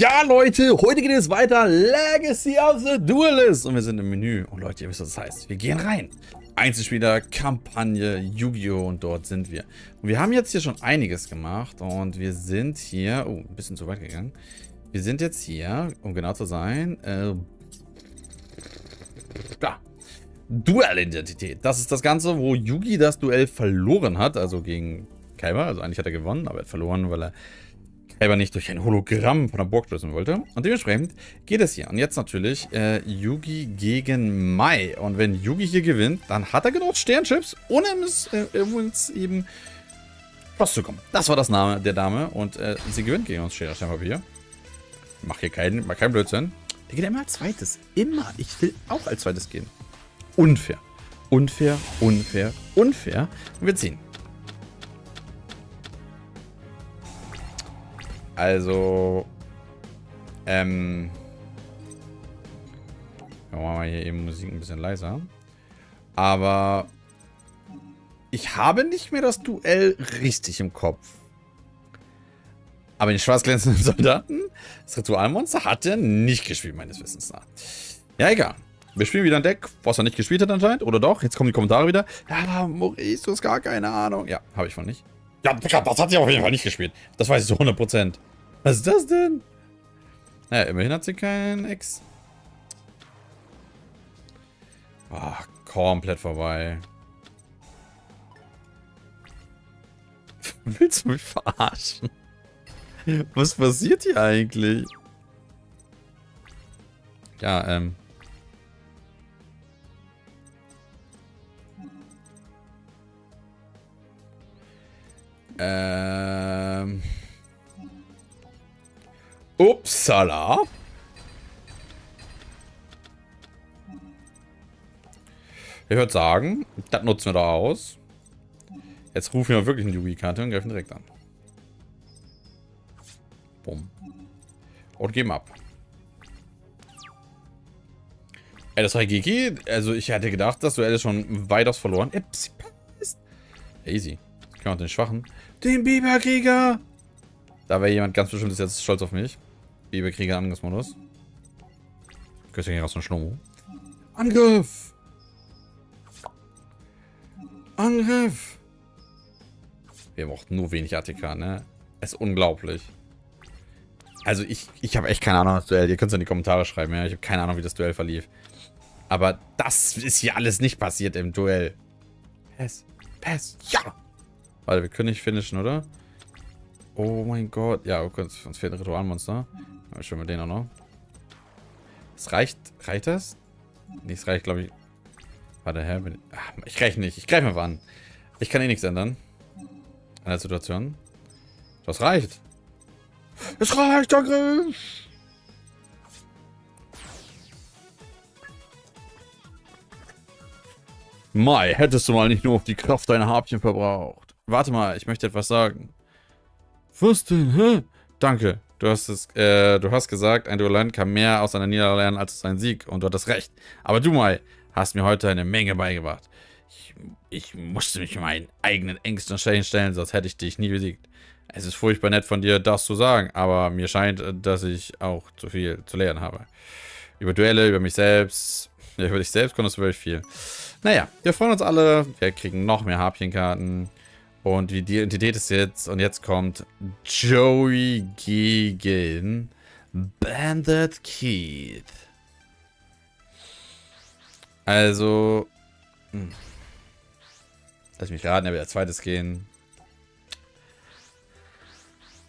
Ja Leute, heute geht es weiter, Legacy of the Duelist, und wir sind im Menü und Leute, ihr wisst, was das heißt, wir gehen rein. Einzelspieler, Kampagne, Yu-Gi-Oh! Und dort sind wir. Und wir haben jetzt hier schon einiges gemacht und wir sind hier, oh, ein bisschen zu weit gegangen. Wir sind jetzt hier, um genau zu sein, da. Duellidentität, das ist das Ganze, wo Yugi das Duell verloren hat, also gegen Kaiba, also eigentlich hat er gewonnen, aber er hat verloren, weil er Kaiba nicht durch ein Hologramm von der Burg lösen wollte. Und dementsprechend geht es hier. Und jetzt natürlich Yugi gegen Mai. Und wenn Yugi hier gewinnt, dann hat er genug Sternchips, ohne uns eben rauszukommen. Das war das Name der Dame. Und sie gewinnt gegen uns, Schere, Stein, Papier. Mach hier keinen Blödsinn. Der geht immer als zweites. Immer. Ich will auch als zweites gehen. Unfair. Unfair, unfair, unfair. Und wir ziehen. Also, machen wir mal hier eben Musik ein bisschen leiser. Aber ich habe nicht mehr das Duell richtig im Kopf. Aber den schwarz glänzenden Soldaten, das Ritualmonster, hat er nicht gespielt, meines Wissens nach. Ja, egal. Wir spielen wieder ein Deck, was er nicht gespielt hat anscheinend. Oder doch, jetzt kommen die Kommentare wieder. Ja, Maurice, du hast gar keine Ahnung. Ja, habe ich von nicht. Ja, das hat sie auf jeden Fall nicht gespielt. Das weiß ich zu 100%. Was ist das denn? Naja, immerhin hat sie keinen Ex. Ach, komplett vorbei. Willst du mich verarschen? Was passiert hier eigentlich? Ja, Upsala. Ich würde sagen, das nutzen wir da aus. Jetzt rufen wir wirklich eine Yugi-Karte und greifen direkt an. Bumm. Und geben ab. Ey, das war GG. Also ich hätte gedacht, das Duell ist schon weitaus verloren. Easy. Und den Schwachen. Den Biberkrieger! Da wäre jemand ganz bestimmt jetzt stolz auf mich. Biberkrieger Angriffsmodus. Küsse gehen raus von Schnomo. Angriff! Angriff! Wir brauchten nur wenig ATK, ne? Es ist unglaublich. Also ich habe echt keine Ahnung, das Duell. Ihr könnt es in die Kommentare schreiben, ja. Ich habe keine Ahnung, wie das Duell verlief. Aber das ist hier alles nicht passiert im Duell. Pass. Pass. Ja! Warte, wir können nicht finishen, oder? Oh mein Gott. Ja, okay, uns fehlt ein Ritualmonster. Aber schön mit denen auch noch. Es reicht. Reicht das? Nee, es reicht, glaube ich. Warte, hä? Ich reiche nicht. Ich greife einfach an. Ich kann eh nichts ändern. An der Situation. Das reicht. Es reicht, danke! Mai, hättest du mal nicht nur auf die Kraft deiner Habchen verbraucht. Warte mal, ich möchte etwas sagen. Was denn? Hä? Danke. Du hast gesagt, ein Duellant kann mehr aus einer Niederlage lernen als aus einem Sieg. Und du hattest recht. Aber du, Mai, hast mir heute eine Menge beigebracht. Ich musste mich meinen eigenen Ängsten und Schwächen stellen, sonst hätte ich dich nie besiegt. Es ist furchtbar nett von dir, das zu sagen, aber mir scheint, dass ich auch zu viel zu lernen habe. Über Duelle, über mich selbst. Ja, über dich selbst konntest du wirklich viel. Naja, wir freuen uns alle. Wir kriegen noch mehr Habchenkarten. Und die Identität ist jetzt, und jetzt kommt Joey gegen Bandit Keith. Also, lass mich raten, er will als zweites gehen.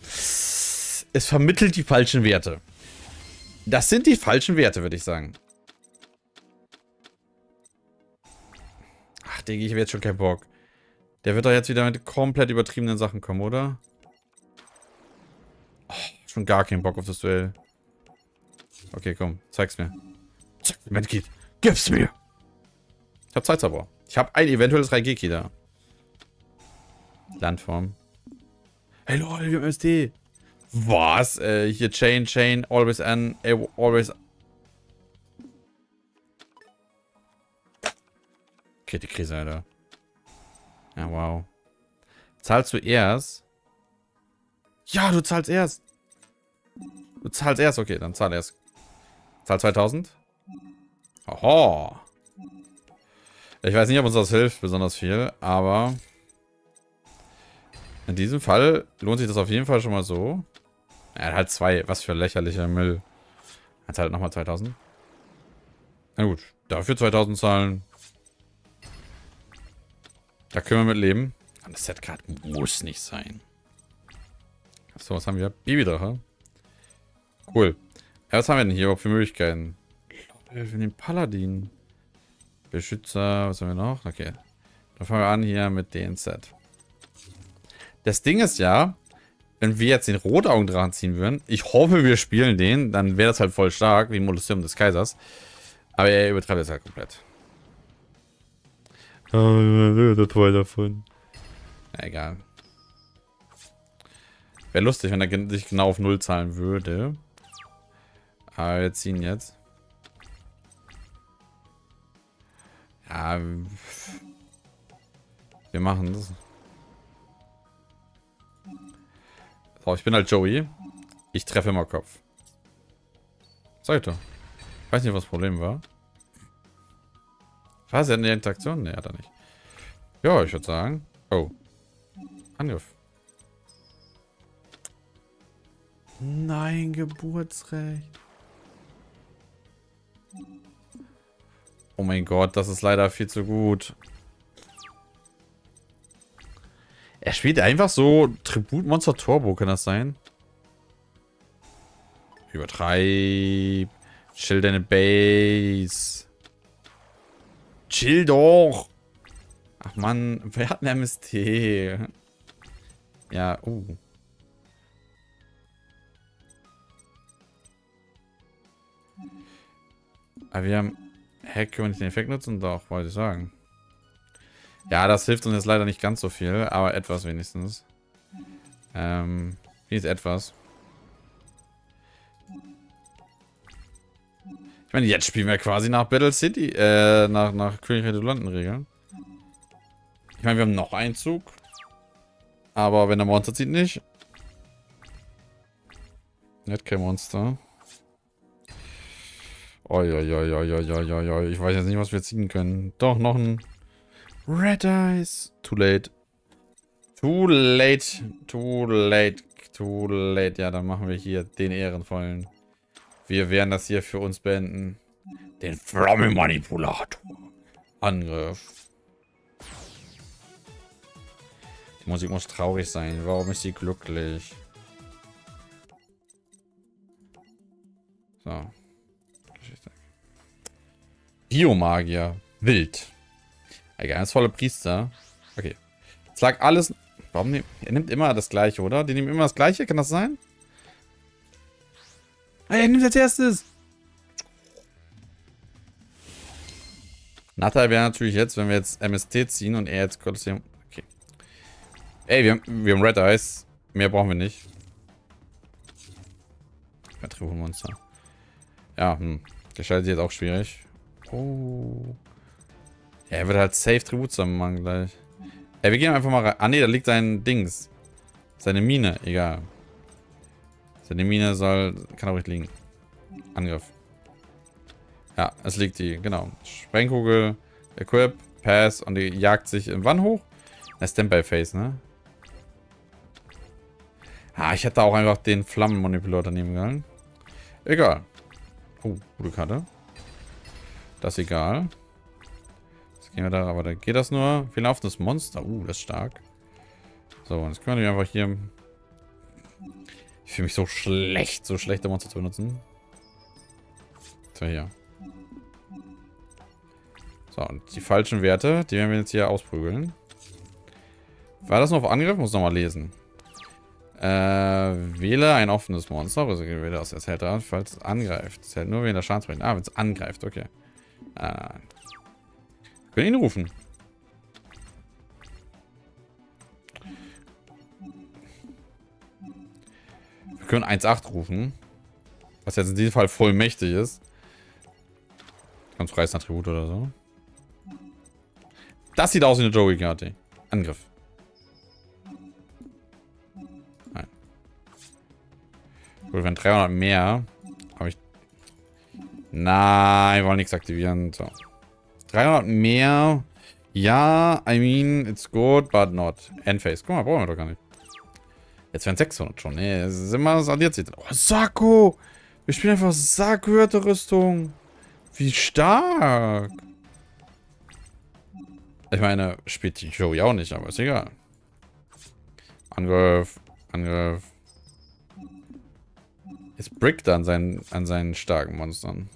Es vermittelt die falschen Werte. Das sind die falschen Werte, würde ich sagen. Ach, Digga, ich habe jetzt schon keinen Bock. Der wird doch jetzt wieder mit komplett übertriebenen Sachen kommen, oder? Oh, schon gar keinen Bock auf das Duell. Okay, komm, zeig's mir. Medkit, gib's mir! Ich hab Zeitzauber. Ich hab ein eventuelles Raigeki da. Landform. Hey lol, wir haben MSD. Was? Hier Chain, always an, always. Okay, die Krise, Alter. Ja, wow. Zahlst du erst? Ja, du zahlst erst. Du zahlst erst, okay, dann zahl erst. Zahl 2000. Oho. Ich weiß nicht, ob uns das hilft besonders viel, aber in diesem Fall lohnt sich das auf jeden Fall schon mal so. Er hat halt zwei, was für lächerlicher Müll. Er zahlt nochmal 2000. Na gut, dafür 2000 zahlen. Da können wir mit leben. Aber das Setcard muss nicht sein. So, was haben wir? Babydrache. Cool. Ja, was haben wir denn hier überhaupt für Möglichkeiten? Wir haben den Paladin. Beschützer, was haben wir noch? Okay. Dann fangen wir an hier mit dem Set. Das Ding ist ja, wenn wir jetzt den Rotaugendrachen ziehen würden, ich hoffe, wir spielen den, dann wäre das halt voll stark, wie Molosseum des Kaisers. Aber er übertreibt es halt komplett. Das war davon. Ja, egal. Wäre lustig, wenn er sich genau auf 0 zahlen würde. Aber wir ziehen jetzt. Ja, wir machen das. So, ich bin halt Joey. Ich treffe immer Kopf. Sollte. Ich weiß nicht, was das Problem war. Was, er hat eine Interaktion? Ne, hat er nicht. Ja, ich würde sagen. Oh. Angriff. Nein, Geburtsrecht. Oh mein Gott, das ist leider viel zu gut. Er spielt einfach so Tributmonster Turbo, kann das sein? Übertreib. Chill deine Base. Chill doch. Ach man, wer hat ein MST? Ja, Aber wir haben... Hä, können wir nicht den Effekt nutzen? Doch, wollte ich sagen. Ja, das hilft uns jetzt leider nicht ganz so viel, aber etwas wenigstens. Wenigstens etwas. Ich meine, jetzt spielen wir quasi nach Battle City, nach Königreich der Duellanten-Regeln. Ich meine, wir haben noch einen Zug. Aber wenn der Monster zieht, nicht. Er hat kein Monster. Oi, ich weiß jetzt nicht, was wir ziehen können. Doch, noch ein Red Eyes. Too late. Too late. Too late. Too late. Ja, dann machen wir hier den Ehrenvollen. Wir werden das hier für uns beenden. Den frommen Manipulator. Angriff. Die Musik muss traurig sein. Warum ist sie glücklich? So. Biomagier. Wild. Ein geheimnisvoller Priester. Okay. Jetzt lag alles... Warum nehmen... Er nimmt immer das Gleiche, oder? Die nehmen immer das Gleiche. Kann das sein? Ah, er nimmt als erstes. Nachteil wäre natürlich jetzt, wenn wir jetzt MST ziehen und er jetzt Kolosseum... Okay. Ey, wir haben Red Eyes. Mehr brauchen wir nicht. Attributenmonster. Ja, Gestaltet jetzt auch schwierig. Oh. Ja, er wird halt safe Tribut zusammen gleich. Ey, wir gehen einfach mal rein. Ah ne, da liegt sein Dings. Seine Mine, egal. Seine Mine soll... Kann auch nicht liegen. Angriff. Ja, es liegt die, genau. Sprengkugel, Equip, Pass und die jagt sich im Wann hoch. Na, Standby-Phase, ne? Ah, ich hätte auch einfach den Flammenmanipulator nehmen können. Egal. Oh, gute Karte. Das ist egal. Jetzt gehen wir da, aber da geht das nur. Wir laufen das Monster. Das ist stark. So, jetzt können wir einfach hier... Ich fühle mich so schlecht, um Monster zu benutzen. So, hier. So, und die falschen Werte, die werden wir jetzt hier ausprügeln. War das noch auf Angriff? Muss nochmal lesen. Wähle ein offenes Monster, also wähle das als Helter, falls es angreift. Es hält nur, wenn der Schaden bringt. Ah, wenn es angreift, okay. Wir können ihn rufen. Wir können 1.8 rufen. Was jetzt in diesem Fall voll mächtig ist. Ganz freies Attribut oder so. Das sieht aus wie eine Joey-Karte. Angriff. Gut, wenn 300 mehr. Habe ich. Nein, wir wollen nichts aktivieren. So. 300 mehr. Ja, I mean, it's good, but not. Endphase. Guck mal, brauchen wir doch gar nicht. Jetzt wären 600 schon. Nee, es ist immer, das addiert sich. Oh, Sakko! Wir spielen einfach Sack-Hürte-Rüstung. Wie stark! Ich meine, spielt die Joey auch nicht, aber ist egal. Angriff, Angriff. Jetzt brickt er an seinen starken Monstern.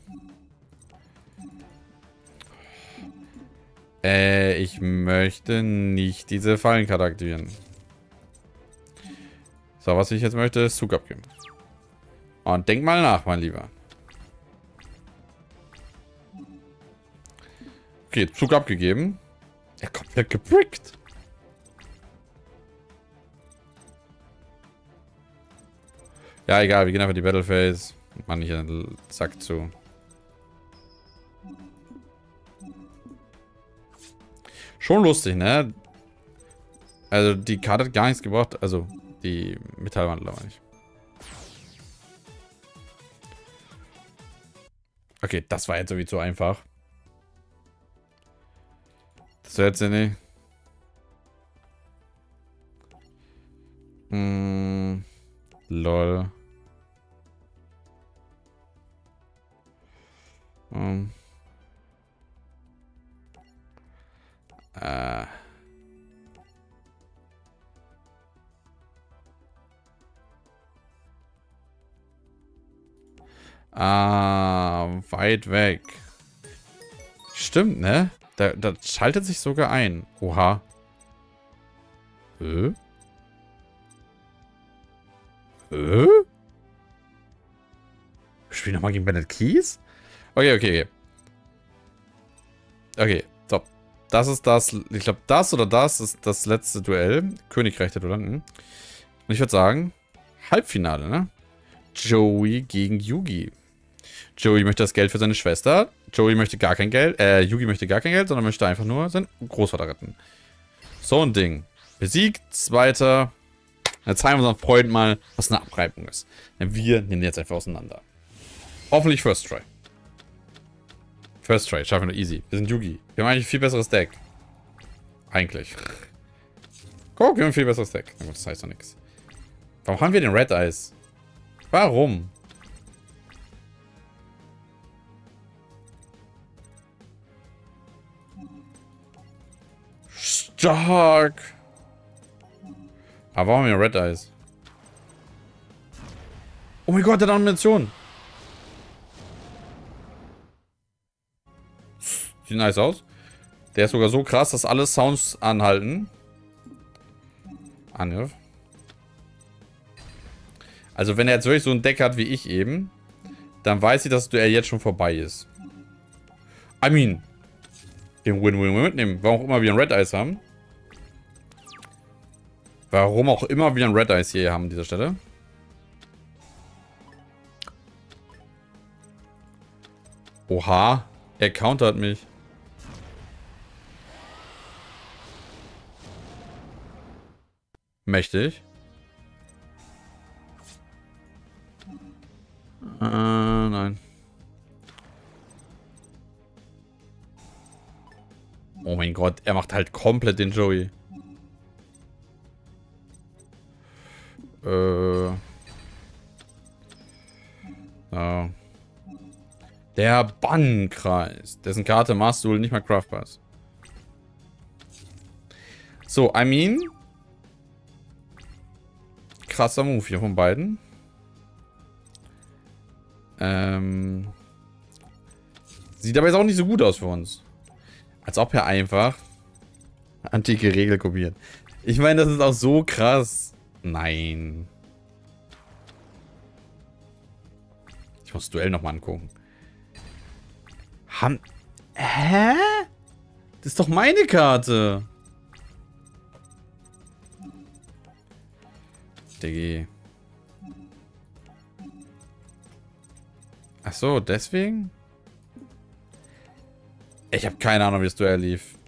Ich möchte nicht diese Fallenkarte aktivieren. So, was ich jetzt möchte, ist Zug abgeben. Und denk mal nach, mein Lieber. Okay, Zug abgegeben. Er komplett gebrickt. Ja, egal, wir gehen einfach die Battle Phase. Mann, ich den Sack zu. Schon lustig, ne? Also, die Karte hat gar nichts gebraucht. Also, die Metallwandler meine ich. Okay, das war jetzt sowieso einfach. Das war jetzt ja nicht. Lol. Weit weg. Stimmt, ne? Da schaltet sich sogar ein. Oha. Wir spielen nochmal gegen Bandit Keith? Okay, top. Das ist das. Ich glaube, das oder das ist das letzte Duell. Königreich der Duellanten. Und ich würde sagen, Halbfinale, ne? Joey gegen Yugi. Joey möchte das Geld für seine Schwester. Joey möchte gar kein Geld. Yugi möchte gar kein Geld, sondern möchte einfach nur seinen Großvater retten. So ein Ding. Besiegt, zweiter. Dann zeigen wir unseren Freunden mal, was eine Abreibung ist. Denn wir nehmen jetzt einfach auseinander. Hoffentlich First Try. First Try, schaffen wir nur easy. Wir sind Yugi. Wir haben eigentlich ein viel besseres Deck. Eigentlich. Guck, wir haben ein viel besseres Deck. Na gut, das heißt doch nichts. Warum haben wir den Red Eyes? Warum? Stark! Aber warum haben wir Red Eyes? Oh mein Gott, der hat Animation! Sieht nice aus. Der ist sogar so krass, dass alle Sounds anhalten. Angriff. Also wenn er jetzt wirklich so ein Deck hat wie ich eben, dann weiß ich, dass das Duell jetzt schon vorbei ist. I mean, den Win-Win-Win mitnehmen. Warum auch immer wir einen Red Eyes haben. Warum auch immer wir ein Red Eyes hier haben an dieser Stelle. Oha, er countert mich. Mächtig. Nein. Oh mein Gott, er macht halt komplett den Joey. Oh. Der Bannkreis, dessen Karte Master nicht mal craftbar ist. So, I mean, krasser Move hier von beiden. Sieht aber jetzt auch nicht so gut aus für uns. Als ob er einfach antike Regel kopiert. Ich meine, das ist auch so krass. Nein. Ich muss das Duell nochmal angucken. Hä? Das ist doch meine Karte. Diggi. Ach so, deswegen? Ich habe keine Ahnung, wie das Duell lief.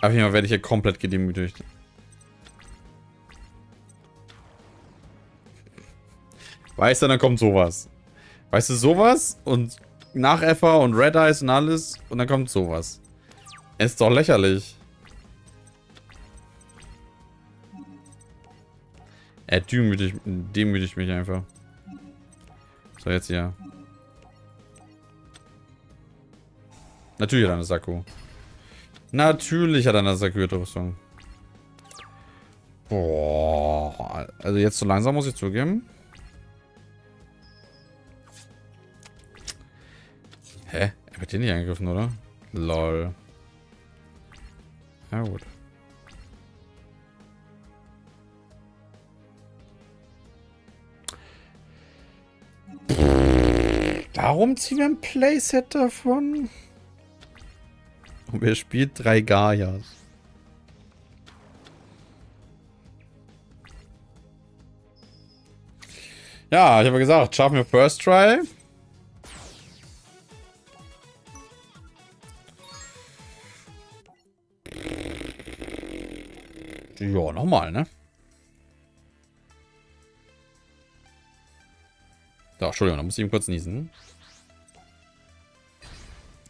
Auf jeden Fall werde ich hier komplett gedemütigt. Weißt du, dann kommt sowas. Weißt du, sowas und Nachäffer und Red Eyes und alles und dann kommt sowas. Ist doch lächerlich. Er demütigt mich einfach. So, jetzt hier. Natürlich hat er eine Sakko. Natürlich hat er eine Sakko-Rüstung. Boah. Also jetzt so langsam muss ich zugeben. Hä? Er wird hier nicht angegriffen, oder? Lol. Na gut. Warum ziehen wir ein Playset davon? Und wer spielt 3 Gaias? Ja, ich habe gesagt, schaffen wir First Try. Ja, nochmal, ne? Da, Entschuldigung, da muss ich eben kurz niesen.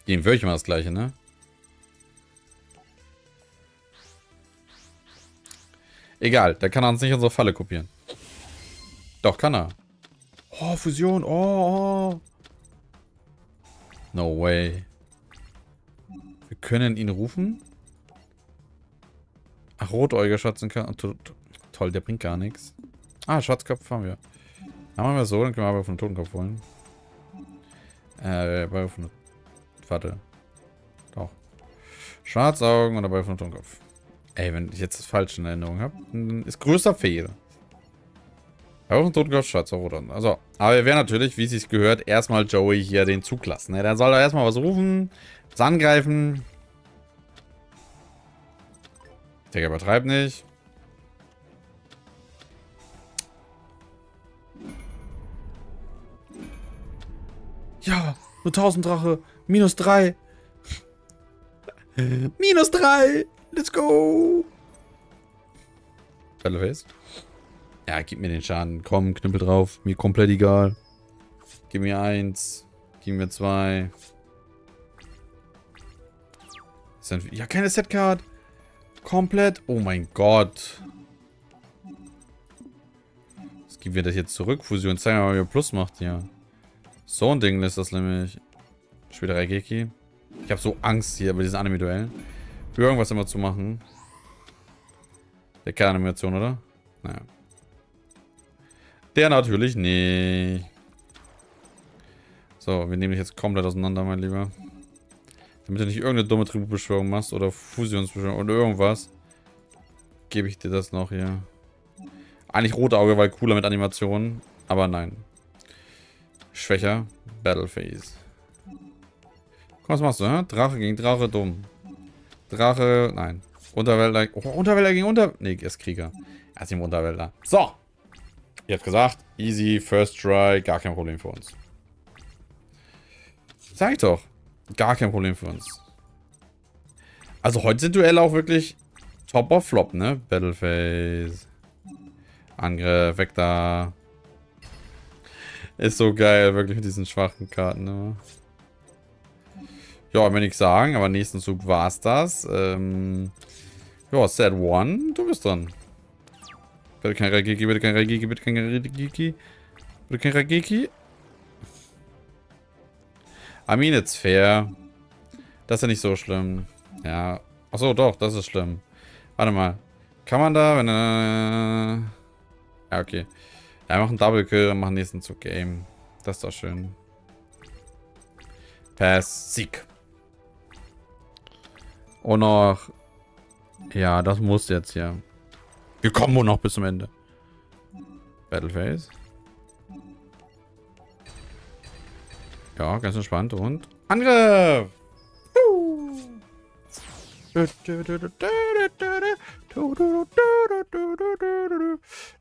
Dem würde ich mal das Gleiche, ne? Egal, der kann uns nicht unsere Falle kopieren. Doch, kann er. Oh, Fusion, oh. No way. Wir können ihn rufen. Ach, Rotäuger Schatzen kann... Toll, der bringt gar nichts. Ah, Schatzkopf haben wir. Dann machen wir so, dann können wir aber von Totenkopf holen. Warte. Doch. Schwarzaugen und dabei von Totenkopf. Ey, wenn ich jetzt das falsche in Erinnerung habe, dann ist größter Fehler. Aber von Totenkopf, Schwarzaugen. Also, aber wir werden natürlich, wie es sich gehört, erstmal Joey hier den Zug lassen. Dann soll er erstmal was rufen, was angreifen. Der übertreibt nicht. Ja, nur 1000 Drache. -3. -3. Let's go. Battleface. Ja, gib mir den Schaden. Komm, Knüppel drauf. Mir komplett egal. Gib mir 1. Gib mir 2. Ja, keine Setcard. Komplett. Oh mein Gott. Jetzt geben wir das jetzt zurück. Fusion. Zeigen wir mal, wie er Plus macht hier. So ein Ding ist das nämlich. Schwederei Geki. Ich habe so Angst hier bei diesen Anime-Duellen. Irgendwas immer zu machen. Der keine Animation, oder? Naja. Der natürlich nicht. So, wir nehmen dich jetzt komplett auseinander, mein Lieber. Damit du nicht irgendeine dumme Tributbeschwörung machst oder Fusionsbeschwörung oder irgendwas, gebe ich dir das noch hier. Eigentlich Rotauge, weil cooler mit Animationen. Aber nein. Schwächer. Battleface. Komm, was machst du, hä? Drache gegen Drache, dumm. Drache, nein. Unterwälder, oh, Unterwälder gegen Unter... Nee, er ist Krieger. Er ist im Unterwälder. So. Ihr habt gesagt, easy, first try, gar kein Problem für uns. Sag ich doch. Gar kein Problem für uns. Also heute sind Duelle auch wirklich top or flop, ne? Battleface. Angriff, weg da. Ist so geil, wirklich mit diesen schwachen Karten. Ne? Ja, will nichts sagen, aber nächsten Zug war's das. Ja, Set 1, du bist dran. Bitte kein Rageki, bitte kein Rageki, bitte kein Rageki. Bitte kein Rageki. I mean, it's fair. Das ist ja nicht so schlimm. Ja. Achso, doch, das ist schlimm. Warte mal. Kann man da, wenn ja, okay. Ja, wir machen Double Kill und machen nächsten Zug Game. Das ist doch schön. Pass, Sieg. Und noch. Ja, das muss jetzt hier. Wir kommen wohl noch bis zum Ende. Battleface. Ja, ganz entspannt und. Angriff!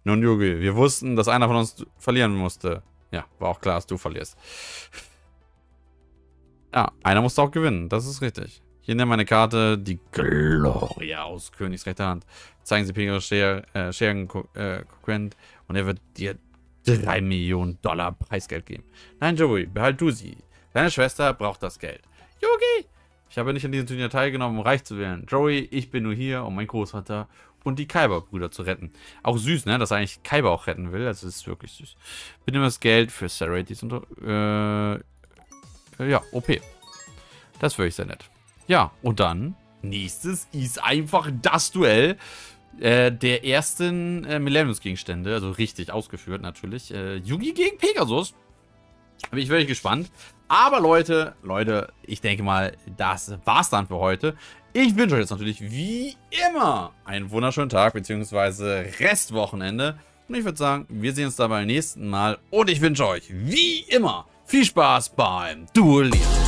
Nun, Yugi, wir wussten, dass einer von uns verlieren musste. Ja, war auch klar, dass du verlierst. Ja, einer musste auch gewinnen, das ist richtig. Hier nehmen wir eine Karte, die Gloria aus Königs rechter Hand. Zeigen Sie Pegasus Schergenkonkurrent und er wird dir $3 Millionen Preisgeld geben. Nein, Joey, behalt du sie. Deine Schwester braucht das Geld. Yugi! Ich habe nicht an diesem Turnier teilgenommen, um reich zu werden. Joey, ich bin nur hier, um meinen Großvater und die Kaiba-Brüder zu retten. Auch süß, ne? Dass er eigentlich Kaiba auch retten will. Also ist wirklich süß. Bitte das Geld für Serrates und ja, OP. Das wäre ich sehr nett. Ja, und dann nächstes ist einfach das Duell der ersten Millenniums-Gegenstände. Also richtig ausgeführt natürlich. Yugi gegen Pegasus. Bin ich wirklich gespannt. Aber Leute, ich denke mal, das war's dann für heute. Ich wünsche euch jetzt natürlich wie immer einen wunderschönen Tag bzw. Restwochenende. Und ich würde sagen, wir sehen uns dann beim nächsten Mal. Und ich wünsche euch wie immer viel Spaß beim Duellieren.